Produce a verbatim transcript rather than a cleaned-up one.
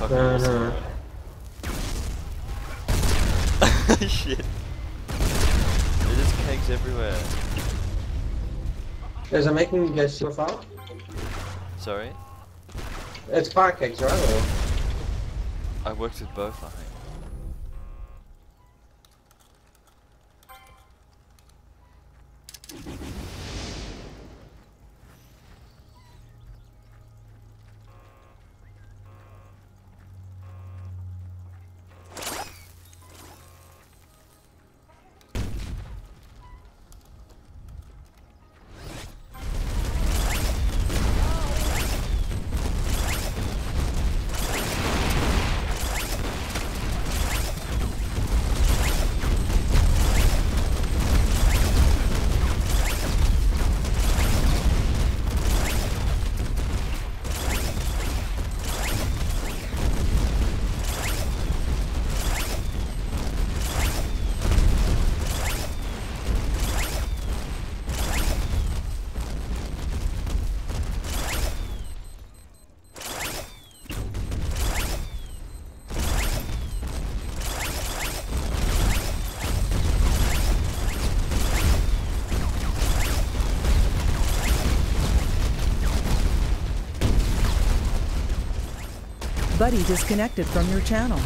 was fucking awesome. Shit. There's just kegs everywhere. Guys, I'm making you guys super far. Sorry? It's fire kegs, right? Or... I worked with both, I think. Buddy disconnected from your channel.